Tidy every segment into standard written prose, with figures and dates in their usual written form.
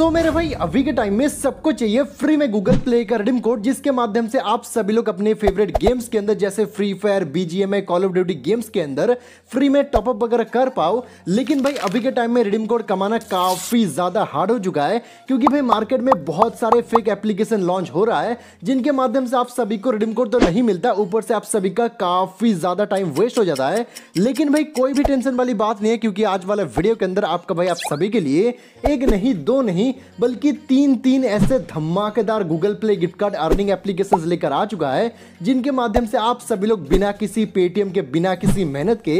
सो मेरे भाई अभी के टाइम में सबको चाहिए फ्री में गूगल प्ले का रिडीम कोड, जिसके माध्यम से आप सभी लोग अपने फेवरेट गेम्स के अंदर जैसे Free Fire, BGMI, call of duty games के अंदर फ्री में टॉपअप वगैरह कर पाओ। लेकिन भाई अभी के टाइम में रिडीम कोड कमाना काफी ज्यादा हार्ड हो चुका है, क्योंकि भाई मार्केट में बहुत सारे फेक एप्लीकेशन लॉन्च हो रहा है जिनके माध्यम से आप सभी को रिडीम कोड तो नहीं मिलता, ऊपर से आप सभी का काफी ज्यादा टाइम वेस्ट हो जाता है। लेकिन भाई कोई भी टेंशन वाली बात नहीं है, क्योंकि आज वाला वीडियो के अंदर आपका भाई आप सभी के लिए एक नहीं, दो नहीं, बल्कि तीन ऐसे धमाकेदार Google Play gift card earning applications लेकर आ चुका है, जिनके माध्यम से आप सभी लोग बिना किसी पेटीएम के, बिना किसी मेहनत के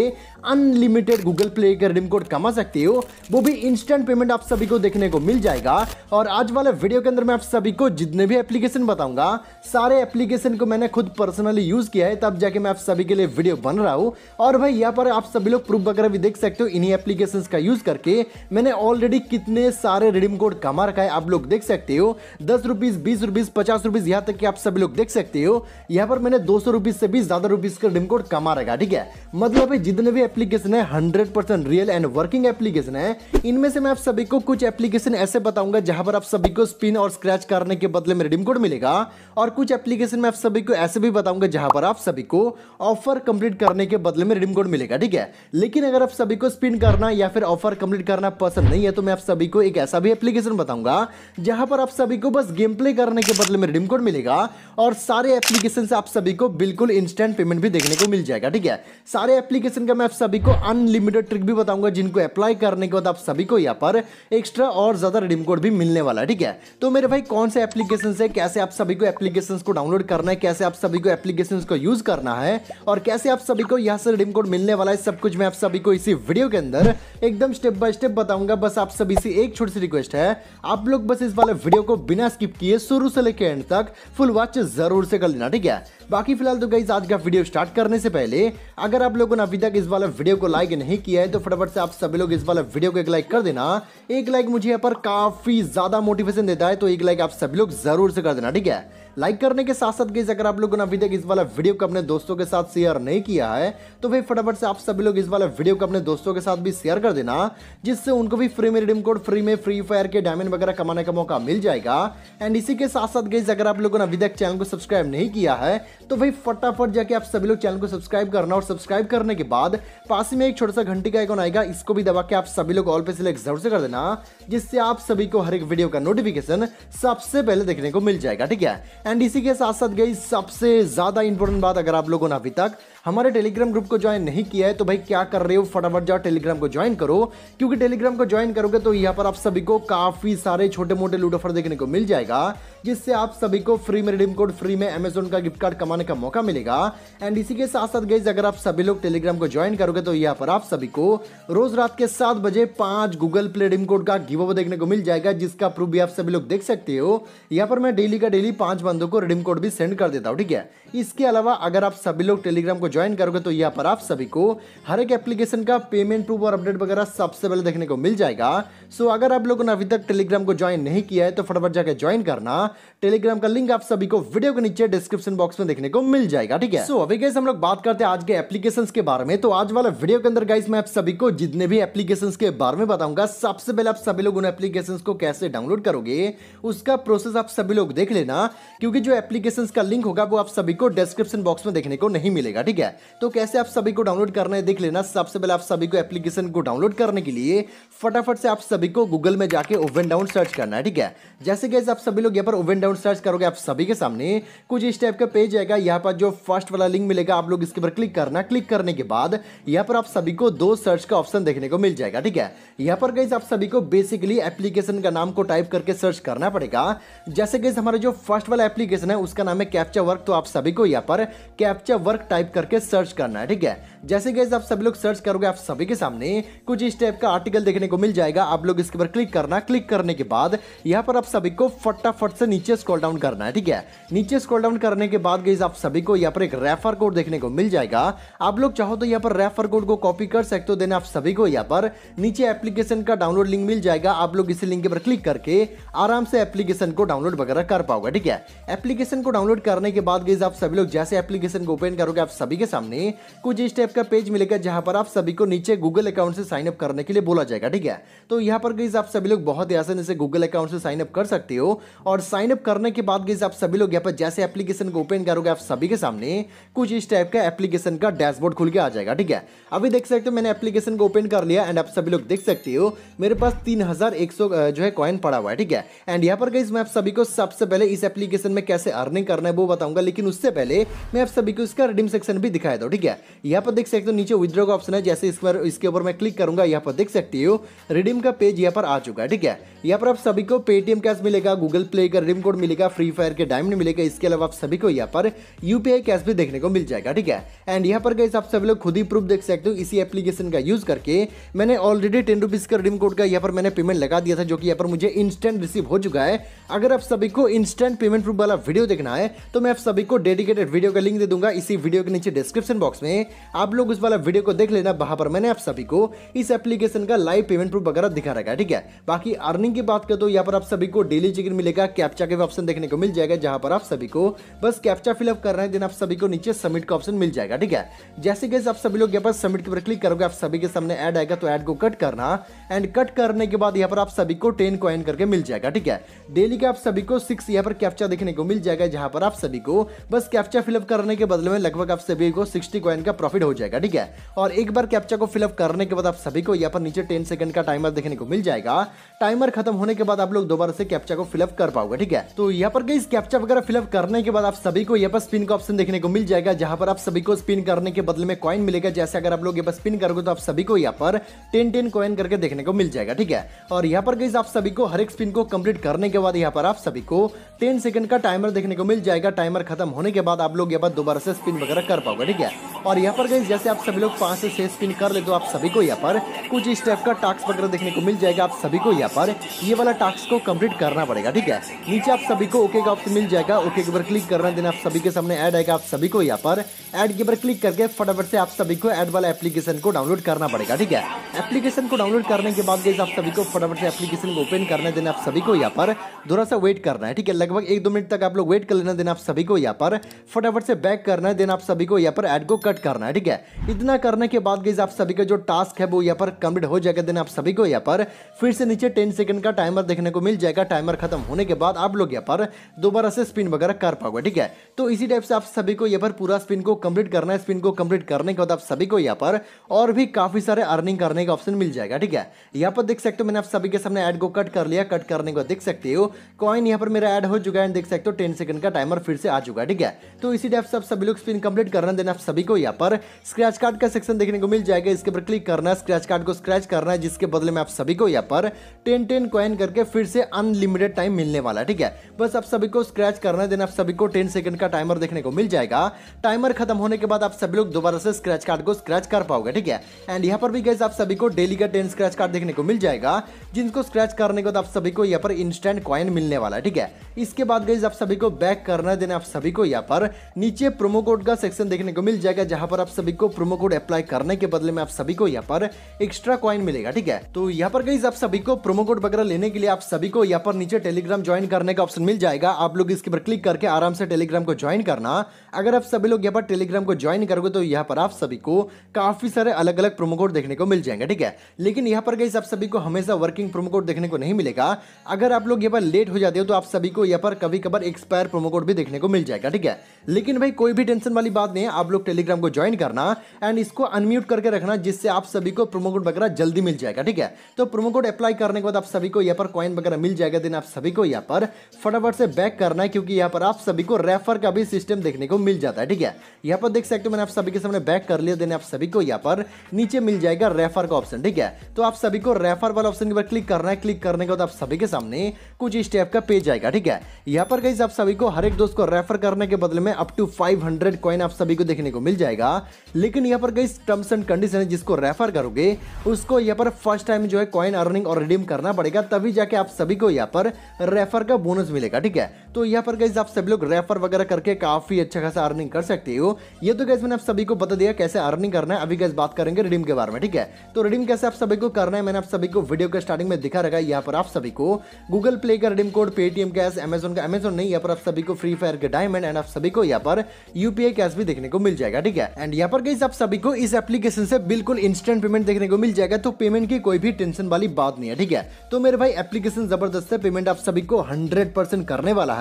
अनलिमिटेड गूगल प्ले का रिडीम कोड कमा सकते हो, वो भी इंस्टेंट पेमेंट आप सभी को देखने को मिल जाएगा। और आज वाला वीडियो के अंदर मैं आप सभी को जितने भी एप्लीकेशन बताऊंगा, सारे एप्लीकेशन को मैंने खुद पर्सनली यूज किया है, तब जाके मैं आप सभी के लिए वीडियो बन रहा हूँ। और भाई यहाँ पर आप सभी लोग प्रूफ वगैरह भी देख सकते हो, इन्हीं एप्लीकेशंस का यूज करके मैंने ऑलरेडी कितने सारे रिडीम कोड कमा रखा है, आप लोग देख सकते हो। 10 रुपीज, 20 रुपीज, 50 रुपीज, यहाँ तक कि आप सभी लोग देख सकते हो। यहाँ पर मैंने 200 रुपीज से भी ज्यादा रुपीज का रिडीम कोड कमा रखा, ठीक है। मतलब जितने भी एप्लीकेशन है 100% रियल एंड वर्किंग एप्लीकेशन है। इनमें से मैं आप सभी को कुछ एप्लीकेशन ऐसे बताऊंगा जहां पर आप सभी को स्पिन और स्क्रैच करने के बदले में रिडीम कोड मिलेगा, और कुछ एप्लीकेशन में आप सभी को ऐसे भी बताऊंगा जहां पर आप सभी को ऑफर कंप्लीट करने के बदले में रिडीम कोड मिलेगा, ठीक है। लेकिन अगर आप सभी को स्पिन करना या फिर ऑफर कंप्लीट करना पसंद नहीं है, तो मैं आप सभी को एक ऐसा भी एप्लीकेशन बताऊंगा जहां पर आप सभी को बस गेम प्ले करने के बदले में रिडीम कोड मिलेगा, और सारे एप्लीकेशन से आप सभी को बिल्कुल इंस्टेंट पेमेंट भी देखने को मिल जाएगा, ठीक है। सारे एप्लीकेशन का मैं आप सभी को अनलिमिटेड ट्रिक भी बताऊंगा, जिनको अप्लाई करने के बाद आप सभी को यहाँ पर एक्स्ट्रा और ज्यादा रिडीम कोड भी मिलने वाला है, ठीक है। तो मेरे भाई कौन से एप्लीकेशन है, कैसे आप सभी को एप्लीकेशंस को डाउनलोड करना है, कैसे आप सभी को एप्लीकेशंस को यूज करना है, और कैसे आप सभी को यहाँ से रिडीम कोड मिलने वाला है, सब कुछ मैं आप सभी को इसी वीडियो के अंदर एकदम स्टेप बाय स्टेप बताऊंगा। बस आप सभी से एक छोटी सी रिक्वेस्ट है, आप लोग बस इस वाले वीडियो को बिना स्किप किए शुरू से लेकर एंड तक फुल वॉच जरूर से कर लेना, ठीक है। बाकी फिलहाल तो गाइस आज का वीडियो स्टार्ट करने से पहले अगर आप लोगों ने अभी तक इस वाला वीडियो को लाइक नहीं किया है, तो फटाफट से आप सभी लोग इस वाला वीडियो को एक लाइक कर देना। एक लाइक मुझे यहाँ पर काफी ज्यादा मोटिवेशन देता है, तो एक लाइक आप सभी लोग जरूर से कर देना, ठीक है। लाइक करने के साथ साथ गाइस अगर आप लोगों ने अभी तक इस वाला वीडियो को अपने दोस्तों के साथ शेयर नहीं किया है, तो भाई फटाफट से आप सभी लोग इस वाला वीडियो को अपने दोस्तों के साथ भी शेयर कर देना, जिससे उनको भी फ्री में रिडीम कोड, फ्री में फ्री फायर के डायमंड वगैरह कमाने का मौका मिल जाएगा। एंड इसी के साथ साथ गाइस अगर आप लोगों ने अभी तक चैनल को सब्सक्राइब नहीं किया है, तो भाई फटाफट जाके आप सभी लोग चैनल को सब्सक्राइब करना, और सब्सक्राइब करने के बाद पास में एक छोटा सा घंटी का आइकॉन आएगा, इसको भी दबा के आप सभी लोग ऑल पे सिलेक्ट जरूर से कर देना, जिससे आप सभी को हर एक वीडियो का नोटिफिकेशन सबसे पहले देखने को मिल जाएगा, ठीक है। एंड इसी के साथ साथ गाइस सबसे ज्यादा इंपॉर्टेंट बात, अगर आप लोगों ने अभी तक हमारे टेलीग्राम ग्रुप को ज्वाइन नहीं किया है, तो भाई क्या कर रहे हो, फटाफट जाओ टेलीग्राम को ज्वाइन करो, क्योंकि टेलीग्राम को ज्वाइन करोगे तो यहाँ पर आप सभी को काफी सारे छोटे मोटे लूट ऑफर देखने को मिल जाएगा, जिससे आप सभी को फ्री में रिडीम कोड, फ्री में अमेजोन का गिफ्ट कार्ड कमाने का मौका मिलेगा। एंड इसी के साथ साथ गाइस अगर आप सभी लोग टेलीग्राम को ज्वाइन करोगे, तो यहाँ पर आप सभी को रोज रात के 7 बजे 5 गूगल प्ले रिडीम कोड का गिव अवे देखने को मिल जाएगा, जिसका प्रूफ भी आप सभी लोग देख सकते हो। यहाँ पर मैं डेली का डेली 5 बंदों को रिडीम कोड भी सेंड कर देता हूँ, ठीक है। इसके अलावा अगर आप सभी लोग टेलीग्राम को ज्वाइन करोगे, तो यहाँ पर आप सभी को हर एक एप्लीकेशन का पेमेंट प्रूफ और अपडेट वगैरह सबसे पहले देखने को मिल जाएगा। सो अगर आप लोगों ने अभी तक टेलीग्राम को ज्वाइन नहीं किया है, तो फटाफट जाकर ज्वाइन करना। टेलीग्राम का लिंक आप सभी को वीडियो के नीचे डिस्क्रिप्शन बॉक्स में देखने को मिल जाएगा, ठीक है। सो अभी गाइस हम लोग बात करते हैं आज के एप्लीकेशंस के बारे में। तो आज वाला वीडियो के अंदर गाइस मैं आप सभी को जितने भी एप्लीकेशंस के बारे में बताऊंगा, सबसे पहले आप सभी लोग उन एप्लीकेशंस को कैसे डाउनलोड करोगे, उसका प्रोसेस आप सभी लोग देख लेना, क्योंकि जो एप्लीकेशंस का लिंक होगा वो आप सभी को डिस्क्रिप्शन बॉक्स में देखने को नहीं मिलेगा, ठीक है। तो कैसे आप सभी को डाउनलोड करना है देख लेना। सबसे पहले आप सभी को एप्लीकेशन को डाउनलोड करने के लिए फटाफट से आप सभी को गूगल में जाके OvenDown सर्च करना है, ठीक है। जैसे गाइस आप सभी लोग यहाँ पर OvenDown सर्च करोगे, आप सभी के सामने कुछ इस टाइप का पेज आएगा। यहाँ पर जो फर्स्ट वाला लिंक मिलेगा, आप लोग इसके पर क्लिक करना। क्लिक करने के बाद यहाँ पर आप सभी को 2 सर्च का ऑप्शन देखने को मिल जाएगा, ठीक है। यहाँ पर गाइस आप सभी को बेसिकली एप्लीकेशन का नाम को टाइप करके सर्च करना पड़ेगा। जैसे गाइस हमारा जो फर्स्ट वाला एप्लीकेशन है उसका नाम है कैप्चा वर्क, तो आप सभी को यहाँ पर कैप्चा वर्क टाइप करके सर्च करना है, ठीक है। जैसे गाइस आप सभी लोग सर्च करोगे, आप सभी के सामने कुछ इस टाइप का आर्टिकल देखने को मिल जाएगा। आप लोग इसके पर क्लिक करना। क्लिक करने के बाद यहाँ पर आप सभी को फटाफट से नीचे स्क्रॉल डाउन करना है, ठीक है। नीचे स्क्रॉल डाउन करने के बाद गाइस आप सभी को यहाँ पर एक रेफर कोड देखने को मिल जाएगा। आप लोग चाहो तो यहाँ पर रेफर कोड को कॉपी कर सकते हो। देन आप सभी को यहाँ पर नीचे एप्लीकेशन का डाउनलोड लिंक मिल जाएगा। आप लोग इसी लिंक पर क्लिक करके आराम से एप्लीकेशन को डाउनलोड वगैरह कर पाओगे, ठीक है। एप्लीकेशन को डाउनलोड करने के बाद गाइस आप सभी लोग जैसे एप्लीकेशन को ओपन करोगे, आप सभी के सामने कुछ इस टाइप का पेज मिलेगा जहां पर आप सभी को नीचे गूगल अकाउंट से साइन अप करने के लिए बोला जाएगा। ठीक है, तो यहाँ पर गाइस आप सभी लोग बहुत ही आसानी से गूगल अकाउंट से साइन अप कर सकते हो। और साइन अप करने के बाद गाइस आप सभी लोग यहाँ पर जैसे एप्लीकेशन को ओपन करोगे आप सभी के सामने कुछ इस टाइप का एप्लीकेशन का डैशबोर्ड खुल के आ जाएगा। ठीक है, अभी देख सकते हो मैंने एप्लीकेशन को ओपन कर लिया एंड आप सभी लोग देख सकते हो मेरे पास 3100 जो है कॉइन पड़ा हुआ है। ठीक है, एंड यहाँ पर गाइस मैं आप सभी को सबसे पहले इस एप्लीकेशन में कैसे अर्निंग करना है वो बताऊंगा, लेकिन उससे पहले मैं आप सभी को इसका रिडीम सेक्शन भी दिखाया दो। ठीक है, यहाँ पर देख सकते हो नीचे विथड्रॉ का ऑप्शन है, जैसे इसके ऊपर मैं क्लिक करूंगा यहाँ पर देख सकते हो रिडीम का पेज यहाँ पर आ चुका है। ठीक है, यहाँ पर आप सभी को पेटीएम कैश मिलेगा, गूगल प्ले का रिडीम कोड मिलेगा, फ्री फायर के डायमंड मिलेगा, इसके अलावा आप सभी को यहाँ पर यूपीआई कैश भी देखने को मिल जाएगा। ठीक है, एंड यहाँ पर गाइस आप सभी लोग खुद ही प्रूफ देख सकते हो इसी एप्लीकेशन का यूज करके मैंने ऑलरेडी 10 रुपीज का रिडीम कोड का यहाँ पर मैंने पेमेंट लगा दिया था, जो कि यहाँ पर मुझे इंस्टेंट रिसीव हो चुका है। अगर आप सभी को इंस्टेंट पेमेंट प्रूफ वाला वीडियो देखना है तो मैं आप सभी को डेडिकेटेड वीडियो का लिंक दे दूंगा इसी वीडियो के नीचे डिस्क्रिप्शन बॉक्स में, आप लोग उस वाला वीडियो को देख लेना, वहां पर मैंने आप सभी को इस एप्लीकेशन का लाइव पेमेंट प्रूफ वगैरह दिखा रखा है। ठीक है, बाकी अर्निंग की बात कर दो यहाँ पर आप सभी को डेली चेक इन मिलेगा, कैप्चा के ऑप्शन देखने को मिल जाएगा जहां पर आप सभी को बस कैप्चा फिलअप करना है, देन आप सभी को नीचे सबमिट का ऑप्शन मिल जाएगा। ठीक है, जैसे गाइस आप सभी लोग यहाँ पर सबमिट के ऊपर क्लिक करोगे आप सभी के सामने ऐड आएगा, तो ऐड को कट करना एंड कट करने के बाद यहाँ पर आप सभी को 10 कॉइन करके मिल जाएगा। ठीक है, डेली का आप सभी को 6 यहाँ पर कैप्चा देखने को मिल जाएगा जहां पर आप सभी को बस कैप्चा फिलअप करने के बदले में लगभग आप सभी को 60 कॉइन का प्रॉफिट हो जाएगा। ठीक है, और एक बार कैप्चा को फिलअप करने के बाद आप सभी को यहाँ पर नीचे 10 सेकंड का टाइमर देखने को मिल जाएगा, टाइमर खत्म होने के बाद आप लोग दोबारा से कैप्चा को फिलअप कर पाओगे। ठीक है, तो यहाँ पर गाइस कैप्चा वगैरह फिलअप करने के बाद आप सभी को यहाँ पर स्पिन का ऑप्शन देखने को मिल जाएगा जहां पर आप सभी को स्पिन करने के बदले में कॉइन मिलेगा। जैसे अगर आप लोग यहाँ पर स्पिन करोगे तो आप सभी को यहाँ पर 10 कॉइन करके देखने को मिल जाएगा। ठीक है, और यहाँ पर गाइस आप सभी को हर एक स्पिन को कंप्लीट करने के बाद यहाँ पर आप सभी को 10 सेकंड का टाइमर देखने को मिल जाएगा, टाइमर खत्म होने के बाद आप लोग यहाँ पर दोबारा से स्पिन वगैरह कर पाओगे। ठीक है, और यहाँ पर गाइस जैसे आप सभी लोग 5 से 6 स्पिन कर ले तो आप सभी को यहाँ पर कुछ इस टाइप का टास्क वगैरह देखने को मिल जाएगा। आप सभी को यहाँ पर ये वाला टास्क को कंप्लीट करना पड़ेगा। ठीक है, नीचे आप सभी को ओके का ऑप्शन मिल जाएगा, ओके के ऊपर क्लिक करना, देन आप सभी के सामने ऐड आएगा, आप सभी को यहाँ पर ऐड के ऊपर क्लिक करके फटाफट से आप सभी को ऐड वाला एप्लीकेशन को डाउनलोड करना पड़ेगा। ठीक है, एप्लीकेशन को डाउनलोड करने के बाद गाइस आप सभी को फटाफट से एप्लीकेशन को ओपन करना है, देन आप सभी को यहाँ पर थोड़ा सा वेट करना है। ठीक है, लगभग 1-2 मिनट तक आप लोग वेट कर लेना, देन आप सभी को यहाँ पर फटाफट से बैक करना है, देन आप सभी को यहाँ पर ऐड को कट करना है। ठीक है, इतना करने के बाद गाइस आप सभी का जो टास्क है वो यहाँ पर कंप्लीट हो जाएगा। देन आप सभी को यहाँ पर फिर से नीचे 10 सेकंड का टाइमर देखने को मिल जाएगा, टाइमर खत्म होने के बाद आप लोग यहाँ पर दोबारा से स्पिन वगैरह कर पाओगे। ठीक है, तो इसी टाइप से आप सभी को यहाँ पर पूरा स्पिन को कंप्लीट करना है। स्पिन को कंप्लीट करने के बाद आप सभी को यहाँ पर और भी काफी सारे अर्निंग करने का ऑप्शन मिल जाएगा। ठीक है, यहाँ पर देख सकते हो मैंने आप सभी के सामने ऐड को कट कर लिया, कट करने को देख सकते हो कॉइन यहाँ पर मेरा ऐड हो चुका है, देख सकते हो 10 सेकंड का टाइमर फिर से आ चुका है। ठीक है, तो इसी टाइप से आप सभी लोग स्पिन कंप्लीट करना, देना आप सभी को यहाँ पर स्क्रैच कार्ड का सेक्शन देखने को मिल जाएगा, इसके ऊपर क्लिक करना, स्क्रैच कार्ड को स्क्रैच करना है, जिसके बदले में आप सभी को यहाँ पर 10 कॉइन करके फिर से अनलिमिटेड टाइम मिलने वाला है। ठीक है, बस आप सभी को स्क्रैच करना है, देना आप सभी को 10 सेकंड का टाइमर देखने को मिल जाएगा, टाइमर खत्म होने के बाद आप सभी लोग दोबारा से स्क्रैच कार्ड को स्क्रैच कर पाओगे। ठीक है, एंड यहाँ पर भी गाइस आप सभी को डेली का 10 स्क्रैच कार्ड देखने को मिल जाएगा, जिनको स्क्रैच करने के बाद आप सभी को यहाँ पर इंस्टेंट कॉइन मिलने वाला है। ठीक है, इसके बाद गाइस आप सभी को बैक करना है, देना आप सभी को यहाँ पर नीचे प्रोमो कोड का सेक्शन देखने को मिल जाएगा, जहां पर आप सभी को प्रोमो कोड अप्लाई करने के बदले में आप सभी को यहाँ पर एक्स्ट्रा कॉइन मिलेगा। ठीक है, तो यहाँ पर गाइस आप सभी को प्रोमो कोड वगैरह लेने के लिए आप सभी को यहाँ पर नीचे टेलीग्राम ज्वाइन करने का ऑप्शन मिल जाएगा, आप लोग इसके पर क्लिक करके आराम से टेलीग्राम को ज्वाइन करना। अगर आप सभी लोग यहाँ पर टेलीग्राम को ज्वाइन करोगे तो यहाँ पर आप सभी को काफी सारे अलग अलग प्रोमो कोड देखने को मिल जाएंगे। ठीक है, लेकिन यहाँ पर गाइस आप सभी को हमेशा वर्किंग प्रोमो कोड देखने को नहीं मिलेगा, अगर आप लोग यहाँ पर लेट हो जाते हो तो आप सभी को यहाँ पर कभी कभार एक्सपायर प्रोमो कोड भी देखने को मिल जाएगा। ठीक है, लेकिन भाई कोई भी टेंशन वाली बात नहीं है, आप लोग टेलीग्राम को ज्वाइन करना एंड इसको अनम्यूट करके रखना, जिससे आप सभी को प्रोमो कोड वगैरह जल्दी मिल जाएगा। ठीक है, तो प्रोमो कोड अप्लाई करने के बाद आप सभी को यहाँ पर कॉइन वगैरह मिल जाएगा, देन आप सभी को यहाँ पर फटाफट से बैक करना है, क्योंकि यहाँ पर आप सभी को रेफर का भी सिस्टम देखने को मिल जाता है। ठीक है, यहाँ पर देख सकते हो मैंने आप सभी के सामने बैक कर लिया, देन आप सभी को यहाँ पर नीचे मिल जाएगा रेफर का ऑप्शन। ठीक है, तो आप सभी को रेफर वाला ऑप्शन के ऊपर क्लिक करना है, क्लिक करने के बाद आप सभी के सामने कुछ इस टाइप का पेज आएगा। ठीक है, यहाँ पर गाइस आप सभी को हर एक दोस्त को रेफर करने के बदले में अप टू 500 कॉइन आप सभी को देखने को मिल जाएगा, लेकिन यहाँ पर गाइस टर्म्स एंड कंडीशन है, जिसको रेफर करोगे उसको यहाँ पर फर्स्ट टाइम जो है कॉइन अर्निंग और रिडीम करना पड़ेगा, तभी जाके आप सभी को यहाँ पर रेफर का बोनस मिलेगा। ठीक है, तो यहाँ पर गाइज आप सब लोग रेफर वगैरह करके काफी अच्छा खासा अर्निंग कर सकते हो। ये तो गाइज मैंने आप सभी को बता दिया कैसे अर्निंग करना है। अभी गाइज बात करेंगे रिडीम के बारे में, ठीक है। तो रिडीम कैसे आप सभी को करना है मैंने आप सभी को वीडियो के स्टार्टिंग में दिखा रखा है। यहाँ पर आप सभी को गूगल प्ले का redeem code, Paytm cash, Amazon का अमेजोन नहीं, यहाँ पर आप सभी को फ्री फायर के डायमंड एंड आप सभी को यहाँ पर यूपीआई कैश भी देखने को मिल जाएगा, ठीक है। एंड यहाँ पर गाइज आप सभी को इस एप्लीकेशन से बिल्कुल इंस्टेंट पेमेंट देखने को मिल जाएगा, तो पेमेंट की कोई भी टेंशन वाली बात नहीं है, ठीक है। तो मेरे भाई एप्लीकेशन जबरदस्त है, पेमेंट आप सभी को 100% करने वाला है।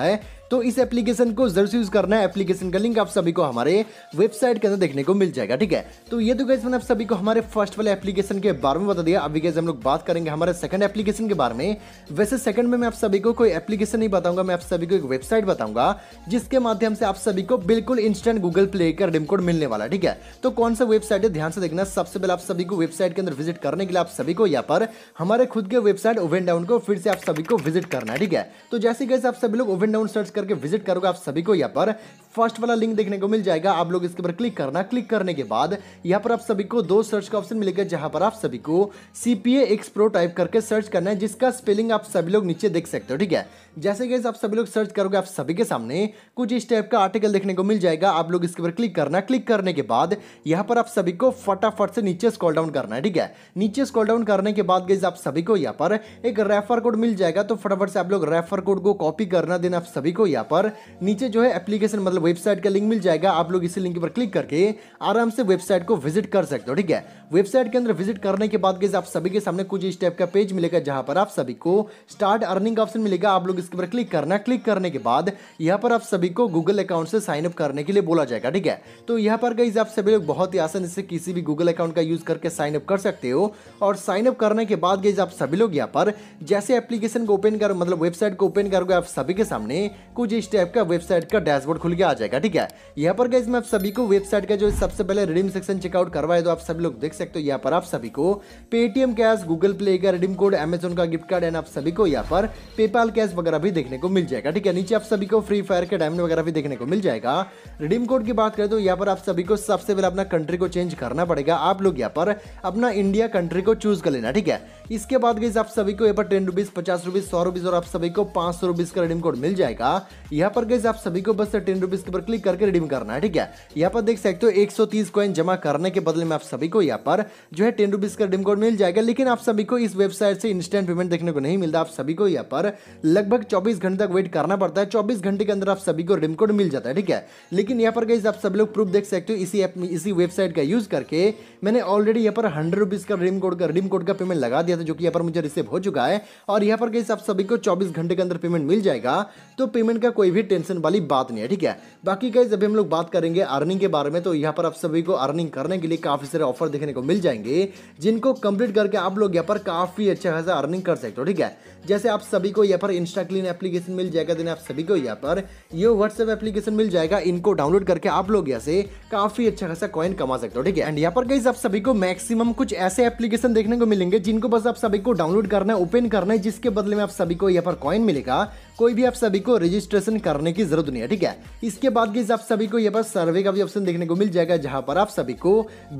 तो इस एप्लीकेशन को जरूर यूज करना है। एप्लीकेशन का लिंक आप सभी को हमारे वेबसाइट के अंदर देखने को मिल जाएगा, ठीक है। तो ये तो गाइस मैंने आप सभी को हमारे फर्स्ट वाले एप्लीकेशन के बारे में बता दिया। अभी गाइस हम लोग बात करेंगे हमारे सेकंड एप्लीकेशन के बारे में। वैसे सेकंड में मैं आप सभी को कोई एप्लीकेशन नहीं बताऊंगा, मैं आप सभी को एक वेबसाइट बताऊंगा जिसके माध्यम से आप सभी को बिल्कुल इंस्टेंट गूगल प्ले का रिडीम कोड मिलने वाला है, ठीक है। तो कौन सा वेबसाइट है ध्यान से देखना। सबसे पहले आप सभी को वेबसाइट के अंदर विजिट करने के लिए आप सभी को यहाँ पर हमारे खुद के वेबसाइट OvenDown को फिर से आप सभी को विजिट करना है, ठीक है। तो जैसे गाइस आप सभी लोग OvenDown सर्च करके विजिट करोगे आप सभी को यहाँ पर फर्स्ट वाला लिंक देखने को मिल जाएगा। आप लोग इसके ऊपर क्लिक करना। क्लिक करने के बाद यहाँ पर आप सभी को दो सर्च का ऑप्शन मिलेगा जहां पर आप सभी को CPA Xpro टाइप करके सर्च करना है, जिसका स्पेलिंग आप सभी लोग नीचे देख सकते हो, ठीक है। जैसे गाइस आप सभी लोग सर्च करोगे आप सभी के सामने कुछ इस टाइप का आर्टिकल देखने को मिल जाएगा। आप लोग इसके ऊपर क्लिक करना। क्लिक करने के बाद यहाँ पर आप सभी को फटाफट से नीचे स्क्रॉल डाउन करना है, ठीक है। नीचे स्क्रॉल डाउन करने के बाद गाइस आप सभी को यहाँ पर एक रेफर कोड मिल जाएगा, तो फटाफट से आप लोग रेफर कोड को कॉपी करना। देन आप सभी को यहाँ पर नीचे जो है एप्लीकेशन मतलब वेबसाइट का लिंक मिल जाएगा। आप लोग इसी लिंक पर क्लिक करके आराम से वेबसाइट को विजिट कर सकते हो, ठीक है। वेबसाइट के अंदर विजिट करने के बाद गाइस आप सभी के सामने कुछ इस टाइप का पेज मिलेगा जहां पर आप सभी को स्टार्ट अर्निंग का ऑप्शन मिलेगा। आप लोग इसके ऊपर क्लिक करना। क्लिक करने के बाद यहाँ पर आप सभी को गूगल अकाउंट से साइन अप करने के लिए बोला जाएगा, ठीक है। तो यहाँ पर गाइस आप सभी लोग बहुत ही आसानी से किसी भी गूगल अकाउंट का यूज करके साइन अप कर सकते हो। और साइन अप करने के बाद गाइस आप सभी लोग यहाँ पर जैसे एप्लीकेशन को ओपन करो मतलब वेबसाइट को ओपन करोगे आप सभी के सामने कुछ इस टाइप का वेबसाइट का डैशबोर्ड खुल के आ जाएगा, ठीक है। यहाँ पर गाइस मैं आप सभी को वेबसाइट का जो सबसे पहले रिडीम सेक्शन चेकआउट करवाए तो आप सभी लोग देख सकते हो। यहाँ पर आप सभी को पेटीएम कैश, गूगल प्ले का रिडीम कोड, अमेजोन का गिफ्ट कार्ड एंड आप सभी को यहाँ पर पेपाल कैश वगैरह भी देखने को मिल जाएगा, ठीक है। नीचे आप सभी को फ्री फायर के डायमंड वगैरह भी देखने को मिल जाएगा। रिडीम कोड की बात करें तो यहाँ पर आप सभी को सबसे पहले अपना कंट्री को चेंज करना पड़ेगा। आप लोग यहाँ पर अपना इंडिया कंट्री को चूज कर लेना, ठीक है। इसके बाद गाइस आप सभी को यहाँ पर 10 रुपीज, 50 रुपीज, 100 रुपीज और आप सभी को 500 रुपीज का रिडीम कोड मिल जाएगा। यहाँ पर गाइस आप सभी को बस 10 रुपीज के ऊपर क्लिक करके रिडीम करना है, ठीक है। यहाँ पर देख सकते हो 130 कॉइन जमा करने के बदले में आप सभी को यहाँ पर जो है 10 रुपीज का रिडीम कोड मिल जाएगा। लेकिन आप सभी को इस वेबसाइट से इंस्टेंट पेमेंट देखने को नहीं मिलता। आप सभी को यहाँ पर लगभग 24 घंटे तक वेट करना पड़ता है। 24 घंटे के अंदर आप सभी को रिडीम कोड मिल जाता है, ठीक है। लेकिन यहाँ पर गाइस आप सभी लोग प्रूफ देख सकते हो इसी वेबसाइट का यूज करके मैंने ऑलरेडी यहाँ पर 100 रुपीज का रिडीम कोड का पेमेंट लगा दिया था, जो कि यहाँ पर मुझे रिसीव हो चुका है। और यहाँ पर गाइस आप सभी को 24 घंटे के अंदर पेमेंट मिल जाएगा, तो पेमेंट का कोई भी टेंशन वाली बात नहीं है, ठीक है। बाकी गाइस अभी हम लोग बात करेंगे अर्निंग के बारे में। तो यहाँ पर आप सभी को अर्निंग करने के लिए काफी सारे ऑफर देखने को मिल जाएंगे, जिनको कंप्लीट करके आप लोग यहाँ पर काफी अच्छा खासा अर्निंग कर सकते हो, ठीक है। जैसे आप सभी को यहाँ पर इंस्टा क्लीन एप्लीकेशन मिल जाएगा। देन आप सभी को यहाँ पर ये व्हाट्सएप एप्लीकेशन मिल जाएगा। इनको डाउनलोड करके आप लोग यहाँ से काफी अच्छा खासा कॉइन कमा सकते हो, ठीक है। एंड यहाँ पर गाइस आप सभी को मैक्सिमम कुछ ऐसे एप्लीकेशन देखने को मिलेंगे जिनको बस आप सभी को डाउनलोड करना है, ओपन करना है, जिसके बदले में आप सभी को यहाँ पर कॉइन मिलेगा। कोई भी आप सभी को रजिस्ट्रेशन करने की जरूरत नहीं है, ठीक है। इसके बाद गाइस आप सभी को यहाँ पर सर्वे का भी ऑप्शन देखने को मिल जाएगा, जहां पर आप सभी को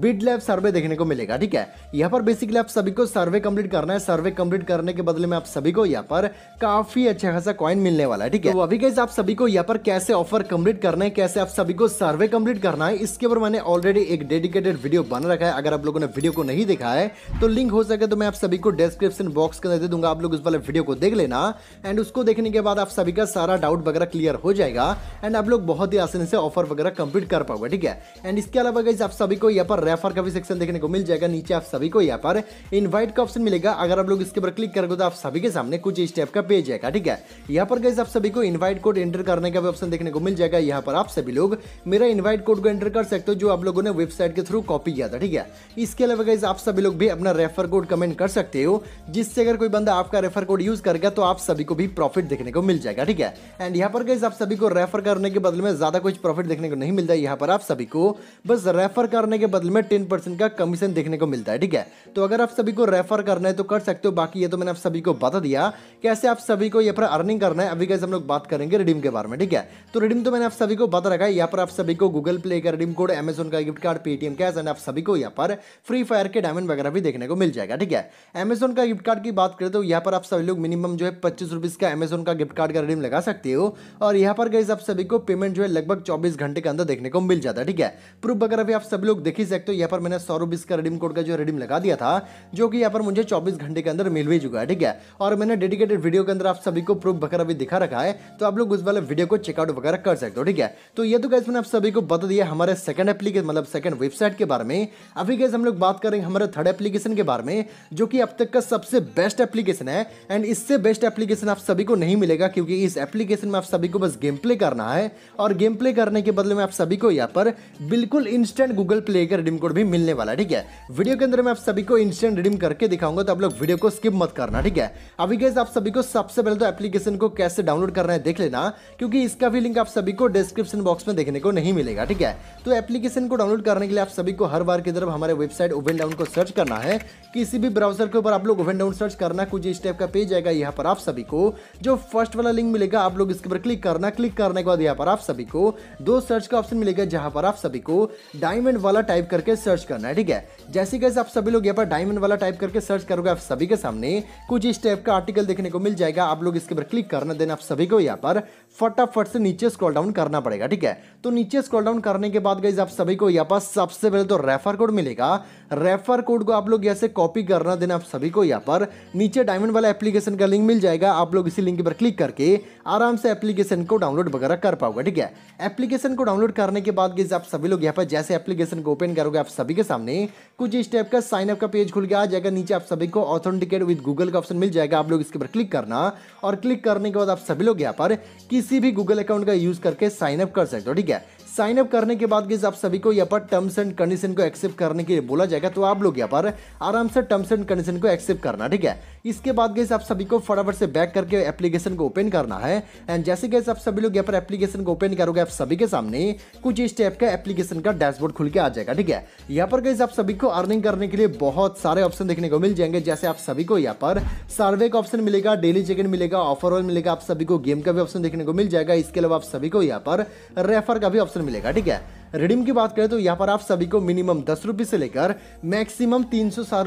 बिड लैब सर्वे देखने को मिलेगा, ठीक है। यहाँ पर बेसिकली आप सभी को सर्वे कंप्लीट करना है। सर्वे कंप्लीट करने के बदले में आप सभी को यहाँ पर काफी अच्छा खासा कॉइन मिलने वाला है, ठीक है। तो अभी गाइस आप सभी को यहाँ पर कैसे ऑफर कंप्लीट करना है, कैसे आप सभी को सर्वे कंप्लीट करना है, इसके ऊपर मैंने ऑलरेडी एक डेडिकेटेड वीडियो बना रखा है। अगर आप लोगों ने वीडियो को नहीं देखा है तो लिंक हो सके तो मैं आप सभी को डिस्क्रिप्शन बॉक्स के अंदर दे दूंगा। आप लोग उस वाले वीडियो को देख लेना एंड उसको देखने के बाद आप सभी का सारा डाउट वगैरह क्लियर हो जाएगा एंड आप लोग बहुत ही आसानी से ऑफर वगैरह कंप्लीट कर पाओगे, ठीक है। एंड इसके अलावा गाइस आप सभी को यहाँ पर रेफर का भी सेक्शन देखने को मिल जाएगा। नीचे आप सभी को यहाँ पर इनवाइट का ऑप्शन मिलेगा। अगर आप लोग इसके ऊपर क्लिक करोगे तो आप सभी के सामने कुछ इस टाइप का पेज आएगा, ठीक है। यहाँ पर गाइस आप सभी को इन्वाइट कोड एंटर करने का भी ऑप्शन देखने को मिल जाएगा। यहाँ पर आप सभी लोग मेरा इन्वाइट कोड को एंटर कर सकते हो, जो आप लोगों ने वेबसाइट के थ्रू कॉपी किया था, ठीक है। इसके अलावा गाइस आप सभी लोग भी अपना रेफर कोड कमेंट कर सकते हो, जिससे अगर कोई बंदा आपका रेफर कोड यूज करेगा तो आप सभी को भी प्रॉफिट देखने को मिल जाएगा, ठीक है। एंड यहाँ पर गाइस आप सभी को रेफर करने के बदले में ज्यादा कुछ प्रॉफिट देखने को नहीं मिलता है। यहाँ पर आप सभी को बस रेफर करने के बदले में 10% का कमीशन देखने को मिलता है, ठीक है। तो अगर आप सभी को रेफर करना है तो कर सकते हो। बाकी ये तो मैंने आप सभी को बता दिया कैसे आप सभी को यहाँ पर अर्निंग करना है। अभी गाइस हम लोग बात करेंगे रिडीम के बारे में, ठीक है। तो रिडीम तो मैंने आप सभी को बता रखा है। यहाँ पर आप सभी को गूगल प्ले का रिडीम कोड, अमेजोन का gift card, Paytm cash and आप सभी को यहाँ पर फ्री फायर के डायमंड वगैरह भी देखने को मिल जाएगा, ठीक है। अमेजोन का गिफ्ट कार्ड की बात करें तो यहाँ पर आप सभी लोग मिनिमम जो है 25 रुपीज का अमेजोन का गिफ्ट कार्ड का रिडीम लगा सकते हो। और यहाँ पर गाइस आप सभी को पेमेंट जो है लगभग 24 घंटे के अंदर देखने को मिल जाता है, ठीक है। प्रूफ वगैरह भी आप सभी लोग देख ही सकते हो। यहाँ पर मैंने 100 रुपीज़ का रिडीम कोड का जो रिडीम लगा दिया था, जो कि यहाँ पर मुझे 24 घंटे के अंदर मिल भी चुका है, ठीक है। और मैंने डेडिकेटेड वीडियो के अंदर आप सभी को प्रूफ वगैरह भी दिखा रखा है, तो आप लोग उस वाले वीडियो को चेकआउट वगैरह कर सकते हो, ठीक है। तो ये तो गाइस मैंने आप सभी को बता दिया हमारे सेकंड वेबसाइट के बारे में। अभी गाइस हम लोग बात करेंगे हमारे थर्ड एप्लीकेशन के बारे में, जो कि अब तक का सबसे बेस्ट एप्लीकेशन है। एंड इससे बेस्ट एप्लीकेशन आप सभी को नहीं मिलेगा, क्योंकि इस एप्लीकेशन में आप सभी को बस गेम प्ले करना है, और गेम प्ले करने के बदले में आप सभी को यहाँ पर बिल्कुल इंस्टेंट गूगल प्ले का रिडीम कोड भी मिलने वाला है, ठीक है। वीडियो के अंदर मैं आप सभी को इंस्टेंट रिडीम करके दिखाऊंगा, तो आप लोग वीडियो को स्किप मत करना, ठीक है। अभी गाइस आप सभी को सबसे पहले तो एप्लीकेशन को कैसे डाउनलोड करना है देख लेना, क्योंकि इसका भी लिंक आप सभी को डिस्क्रिप्शन बॉक्स में देखने को नहीं मिलेगा, ठीक है। तो एप्लीकेशन को डाउनलोड करने के लिए आप सभी को हर बार की तरफ हमारे वेबसाइट ओवनडाउन को सर्च करना है। किसी भी ब्राउजर के ऊपर आप लोग ओवनडाउन सर्च करना, कुछ इस टाइप का पेज आएगा। यहाँ पर आप सभी को जो फर्स्ट वाला लिंक मिलेगा, आप लोग इसके ऊपर क्लिक करना। क्लिक करने के बाद यहाँ पर आप सभी को दो सर्च का ऑप्शन मिलेगा, जहाँ पर आप सभी को डायमंड वाला टाइप करके सर्च करना है, ठीक है। जैसे कैसे आप सभी लोग यहाँ पर डायमंड वाला टाइप करके सर्च करोगे, आप सभी के सामने कुछ इस टाइप का आर्टिकल देखने को मिल जाएगा। आप लोग इसके ऊपर क्लिक करना, देन आप सभी को यहाँ पर फटाफट से नीचे स्क्रॉल डाउन करना पड़ेगा, ठीक है। तो नीचे स्क्रॉल डाउन करने के बाद गाइस आप सभी को यहाँ पर सबसे पहले तो रेफर कोड मिलेगा। रेफर कोड को आप लोग यहाँ से कॉपी करना, देन आप सभी को यहाँ पर नीचे डायमंड वाला एप्लीकेशन का लिंक मिल जाएगा। आप लोग इसी लिंक पर क्लिक करके आराम से एप्लीकेशन को डाउनलोड वगैरह कर पाओगे, ठीक है। एप्लीकेशन को डाउनलोड करने के बाद गाइस आप सभी लोग यहाँ पर जैसे एप्लीकेशन को ओपन करोगे, आप सभी के सामने कुछ इस टाइप का साइन अप का पेज खुल के आ जाएगा। नीचे आप सभी को ऑथेंटिकेट विद गूगल का ऑप्शन मिल जाएगा। आप लोग इसके ऊपर क्लिक करना, और क्लिक करने के बाद आप सभी लोग यहाँ पर किसी भी गूगल अकाउंट का यूज करके साइन अप कर सकते हो, ठीक है। साइन अप करने के बाद गाइस आप सभी को यहाँ पर टर्म्स एंड कंडीशन को एक्सेप्ट करने के लिए बोला जाएगा, तो आप लोग यहाँ पर आराम से टर्म्स एंड कंडीशन को एक्सेप्ट करना, ठीक है। इसके बाद गाइस आप सभी को फटाफट से बैक करके एप्लीकेशन को ओपन करना है। एंड जैसे गाइस आप सभी लोग यहाँ पर एप्लीकेशन को ओपन करोगे, आप सभी के सामने कुछ इस टाइप का एप्लीकेशन का डैशबोर्ड खुल के आ जाएगा, ठीक है। यहाँ पर गाइस आप सभी को अर्निंग करने के लिए बहुत सारे ऑप्शन देखने को मिल जाएंगे। जैसे आप सभी को यहाँ पर सर्वे का ऑप्शन मिलेगा, डेली चेक इन मिलेगा, ऑफर ऑल मिलेगा। आप सभी को गेम का भी ऑप्शन देखने को मिल जाएगा। इसके अलावा आप सभी को यहाँ पर रेफर का भी ऑप्शन मिलेगा, ठीक है। रिडीम की बात करें तो यहाँ पर आप सभी को मिनिमम 10 रुपये से लेकर मैक्सिमम 360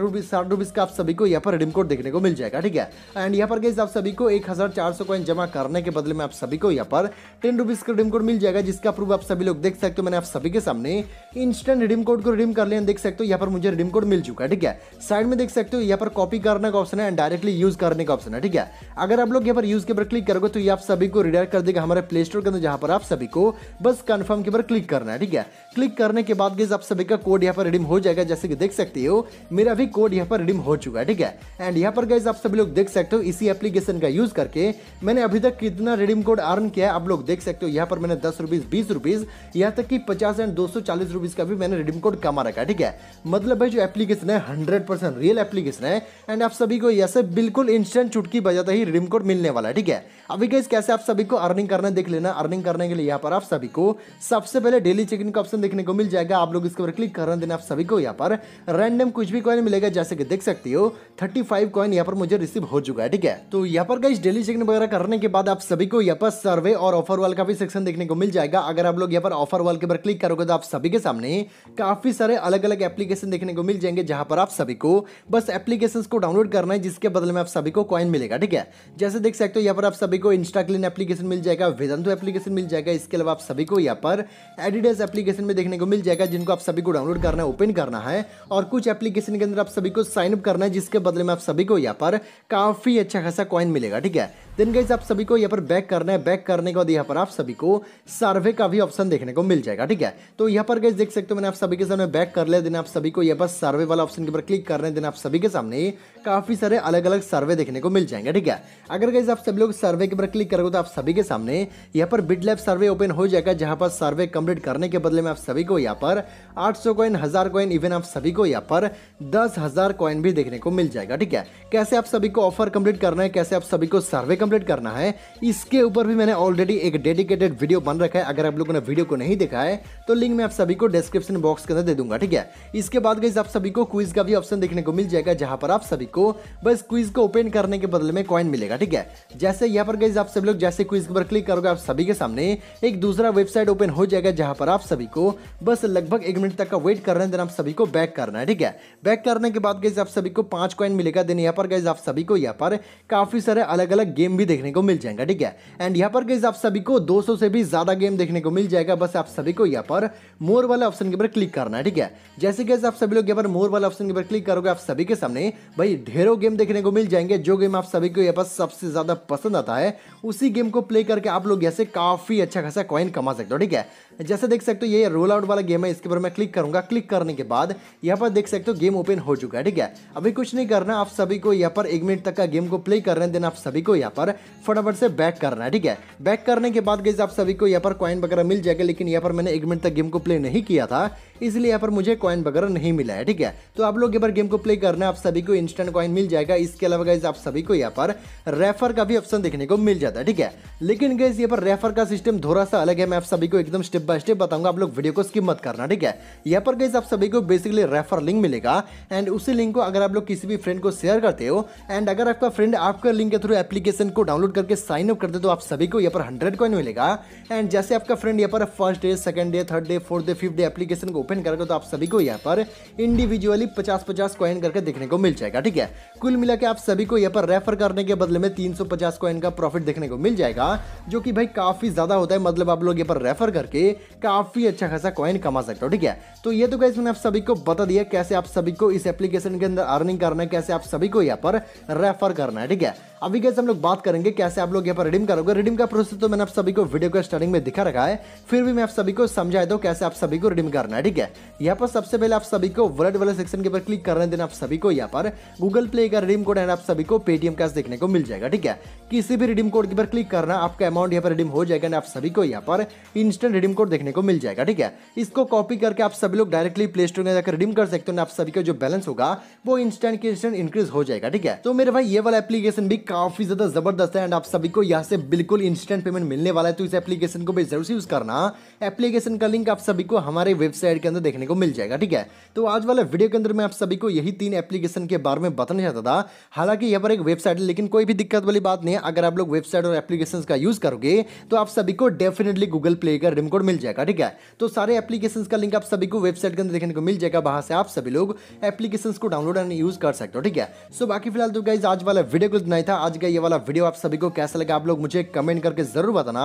रुपीज़ का आप सभी को यहाँ पर रिडीम कोड देखने को मिल जाएगा, ठीक है। एंड यहाँ पर गाइस आप सभी को 1400 कॉइन जमा करने के बदले में आप सभी को यहाँ पर 10 रुपीज़ का रिडीम कोड मिल जाएगा, जिसका प्रूफ आप सभी लोग देख सकते हो। मैंने आप सभी के सामने इंस्टेंट रिडीम कोड को रिडीम कर लिया, देख सकते हो। यहाँ पर मुझे रिडीम कोड मिल चुका है, ठीक है। साइड में देख सकते हो यहाँ पर कॉपी करने का ऑप्शन है एंड डायरेक्टली यूज करने का ऑप्शन है, ठीक है। अगर आप लोग यहाँ पर यूज के ऊपर क्लिक करोगे तो ये आप सभी को रिडायरेक्ट कर देगा हमारे प्ले स्टोर के अंदर, जहाँ पर आप सभी को बस कन्फर्म के ऊपर क्लिक करना है, ठीक है। क्लिक करने के बाद गाइस आप सभी का कोड यहाँ पर रिडीम हो जाएगा। जैसे कि देख सकते हो मेरा भी कोड यहाँ पर रिडीम हो चुका है, ठीक है। एंड यहाँ पर गाइस आप सभी लोग देख सकते हो इसी एप्लीकेशन का यूज करके मैंने अभी तक कितना रिडीम कोड अर्न किया है, आप लोग देख सकते हो। यहाँ पर मैंने 10 रुपीज़, 20 रुपीज़, यहाँ तक कि 50 एंड 240 रुपीज़ का भी मैंने रिडीम कोड कमा रखा है, ठीक है। मतलब भाई जो एप्लीकेशन है 100% रियल एप्लीकेशन है। एंड आप सभी को यहाँ से बिल्कुल इंस्टेंट चुटकी बजाता ही रिडीम कोड मिलने वाला है, ठीक है। अभी गाइस कैसे आप सभी को अर्निंग करना देख लेना। अर्निंग करने के लिए यहाँ पर आप सभी को सबसे पहले डेली चेक का ऑप्शन देखने को मिल जाएगा। आप लोग इसके ऊपर क्लिक करना, देना आप सभी को यहाँ पर रैंडम कुछ भी कॉइन मिलेगा। जैसे कि देख सकते हो 35 कॉइन यहाँ पर मुझे रिसीव हो चुका है, ठीक है। तो यहाँ पर गाइस डेली चेक वगैरह करने के बाद आप सभी को यहाँ पर सर्वे और ऑफर वाल का भी सेक्शन देखने को मिल जाएगा। अगर आप लोग यहाँ पर ऑफर वाल के ऊपर क्लिक करोगे तो आप सभी के सामने काफी सारे अलग अलग एप्लीकेशन देखने को मिल जाएंगे, जहां पर आप सभी को बस एप्लीकेशन को डाउनलोड करना है, जिसके बदले में आप सभी को कॉइन मिलेगा, ठीक है। जैसे देख सकते हो यहाँ पर आप सभी को इंस्टाक्लीन एप्लीकेशन मिल जाएगा, वेदांतु एप्लीकेशन मिल जाएगा। इसके अलावा आप सभी को यहाँ पर एडिडास एप्लीकेशन में देखने को मिल जाएगा, जिनको आप सभी को डाउनलोड करना है, ओपन करना है। और कुछ एप्लीकेशन के अंदर आप सभी को साइन अप करना है, जिसके बदले में आप सभी को यहाँ पर काफी अच्छा खासा कॉइन मिलेगा, ठीक है। देन गाइस आप सभी को यहाँ पर बैक करना है। बैक करने के बाद यहाँ पर आप सभी को सर्वे का भी ऑप्शन देखने को मिल जाएगा, ठीक है। तो यहाँ पर गाइस देख सकते हो मैंने आप सभी के सामने बैक कर लिया। दिन आप सभी को यहाँ पर सर्वे वाला ऑप्शन के ऊपर क्लिक करना है, दिन आप सभी के सामने काफी सारे अलग अलग सर्वे देखने को मिल जाएंगे, ठीक है। अगर गाइस आप सभी लोग सर्वे के ऊपर क्लिक करोगे तो आप सभी के सामने यहाँ पर बिड लैब सर्वे ओपन हो जाएगा, जहाँ पर सर्वे कंप्लीट करने के बदले में आप सभी को यहाँ पर 800 कॉइन, 1000 कॉइन, इवन आप सभी को यहाँ पर 10000 कॉइन भी देखने को मिल जाएगा, ठीक है। कैसे आप सभी को ऑफर कंप्लीट करना है, कैसे आप सभी को सर्वे कंप्लीट करना है, इसके ऊपर भी मैंने ऑलरेडी एक डेडिकेटेड वीडियो बन रखा है। अगर आप लोगों ने वीडियो को नहीं देखा है तो लिंक मैं आप सभी को डिस्क्रिप्शन बॉक्स के अंदर दे दूंगा, ठीक है। इसके बाद गाइस आप सभी को क्विज का भी ऑप्शन देखने को मिल जाएगा, जहां पर आप सभी को बस क्विज को ओपन करने के बदले में कॉइन मिलेगा, ठीक है। जैसे यहाँ पर गाइस आप सभी लोग जैसे क्विज के ऊपर क्लिक करोगे, आप सभी के सामने एक दूसरा वेबसाइट ओपन हो जाएगा, जहां पर आप सभी को बस लगभग 1 मिनट तक का वेट करना है, देन आप सभी को बैक करना है। ठीक है, बैक करने के बाद गाइस आप सभी को 5 कॉइन मिलेगा। देन यहाँ पर गाइस आप सभी को यहाँ पर काफी सारे अलग अलग गेम भी देखने को मिल जाएगा। ठीक है, एंड यहाँ पर गाइस आप सभी को 200 से भी ज्यादा गेम देखने को मिल जाएगा। बस आप सभी को यहाँ पर मोर वाला ऑप्शन के ऊपर क्लिक करना है। ठीक है, जैसे गाइस आप सभी लोग यहाँ पर मोर वाला ऑप्शन के ऊपर क्लिक करोगे आप सभी के सामने भाई ढेरों गेम देखने को मिल जाएंगे। जो गेम आप सभी को यहाँ पर सबसे ज्यादा पसंद आता है उसी गेम को प्ले करके आप लोग ऐसे काफी अच्छा खासा कॉइन कमा सकते हो। ठीक है, जैसे देख सकते हो ये रोल आउट वाला गेम है, इसके ऊपर मैं क्लिक करूंगा। क्लिक करने के बाद यहाँ पर देख सकते हो गेम ओपन हो चुका है। ठीक है, अभी कुछ नहीं करना, आप सभी को यहाँ पर 1 मिनट तक का गेम को प्ले करना है। देन आप सभी को यहाँ पर फटाफट से बैक करना है। ठीक है, बैक करने के बाद गाइस आप सभी को यहाँ पर कॉइन वगैरह मिल जाएगा। लेकिन यहाँ पर मैंने 1 मिनट तक गेम को प्ले नहीं किया था, इसलिए यहाँ पर मुझे कॉइन वगैरह नहीं मिला है। ठीक है, तो आप लोग यहाँ पर गेम को प्ले करना है, आप सभी को इंस्टेंट कॉइन मिल जाएगा। इसके अलावा गाइस आप सभी को यहाँ पर रेफर का भी ऑप्शन देखने को मिल जाता है। ठीक है, लेकिन गाइस यहाँ पर रेफर का सिस्टम थोड़ा सा अलग है, मैं आप सभी को एकदम स्टेप बाय स्टेप बताऊंगा, आप लोग वीडियो को स्किप मत करना। ठीक है, यहाँ पर गाइस आप सभी को बेसिकली रेफर लिंक मिलेगा, एंड उसी लिंक को अगर आप लोग किसी भी फ्रेंड को शेयर करते हो, एंड अगर आपका फ्रेंड आपका लिंक के थ्रू एप्लीकेशन को डाउनलोड करके साइन अप करते हो तो आप सभी को यहाँ पर 100 कॉइन मिलेगा। एंड जैसे आपका फ्रेंड यहाँ पर first day, second day, third day, fourth day, fifth day application को ओपन करेगा तो आप सभी को यहाँ पर इंडिविजुअली 50-50 कॉइन करके देखने को मिल जाएगा। ठीक है, कुल मिला के आप सभी को यहाँ पर रेफर करने के बदले में 350 कॉइन का प्रॉफिट देखने को मिल जाएगा, जो कि भाई काफी ज्यादा होता है। मतलब आप लोग यहाँ पर रेफर करके काफी अच्छा खासा कॉइन कमा सकते हो। ठीक है, तो ये तो गाइस मैंने आप सभी को बता दिया कैसे आप सभी को इस एप्लीकेशन के अंदर अर्निंग करना है, कैसे आप सभी को यहाँ पर रेफर करना है। ठीक है, अभी गाइस हम लोग बात करेंगे कैसे आप लोग यहाँ पर रिडीम करोगे। रिडीम का प्रोसेस तो मैंने आप सभी को वीडियो के स्टार्टिंग में दिखा रखा है, फिर भी मैं आप सभी को समझा दूं कैसे आप सभी को रिडीम करना है। ठीक है, यहाँ पर सबसे पहले आप सभी को वॉलेट वाले सेक्शन के ऊपर क्लिक करना है। देन आप सभी को यहाँ पर गूगल प्ले का रिडीम कोड है, आप सभी को पेटीएम कैश देखने को मिल जाएगा। ठीक है, किसी भी रिडीम कोड के ऊपर क्लिक करना, आपका अमाउंट यहाँ पर रिडीम हो जाएगा, आप सभी को यहाँ पर इंस्टेंट रिडीम कोड देखने को मिल जाएगा। ठीक है, इसको कॉपी करके आप सभी लोग डायरेक्टली प्ले स्टोर में जाकर रिडीम कर सकते हो। आप सभी का जो बैलेंस होगा वो इंस्टेंट के इंस्टेंट इंक्रीज हो जाएगा। ठीक है, तो मेरे भाई ये वाला एप्लीकेशन भी काफी ज्यादा जबरदस्त है, एंड आप सभी को यहाँ से बिल्कुल इंस्टेंट पेमेंट मिलने वाला है। तो इस एप्लीकेशन को भी जरूर यूज करना, एप्लीकेशन का लिंक आप सभी को हमारे वेबसाइट के अंदर देखने को मिल जाएगा। ठीक है, तो आज वाला वीडियो के अंदर मैं आप सभी को यही 3 एप्लीकेशन के बारे में बताना चाहता था। हालांकि यहाँ पर एक वेबसाइट है, लेकिन कोई भी दिक्कत वाली बात नहीं है, अगर आप लोग वेबसाइट और एप्लीकेशन का यूज करोगे तो आप सभी को डेफिनेटली गूगल प्ले का रिडीम कोड मिल जाएगा। ठीक है, तो सारे एप्लीकेशन का लिंक आप सभी को वेबसाइट के अंदर देखने को मिल जाएगा, वहां से आप सभी लोग एप्लीकेशन को डाउनलोड एंड यूज कर सकते हो। ठीक है, सो बाकी फिलहाल तो गाइज आज वाला वीडियो कुछ नहीं था। आज का ये वाला वीडियो आप सभी को कैसा लगा आप लोग मुझे कमेंट करके जरूर बताना।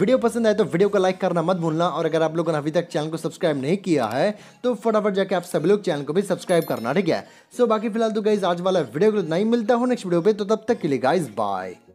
वीडियो पसंद आए तो वीडियो को लाइक करना मत भूलना, और अगर आप लोगों ने अभी तक चैनल को सब्सक्राइब नहीं किया है तो फटाफट जाके आप सभी लोग चैनल को भी सब्सक्राइब करना। ठीक है, सो बाकी फिलहाल तो गाइज आज वाला वीडियो कुछ नहीं, मिलता हूँ नेक्स्ट वीडियो पे, तो तब तक के लिए गाइज बाय।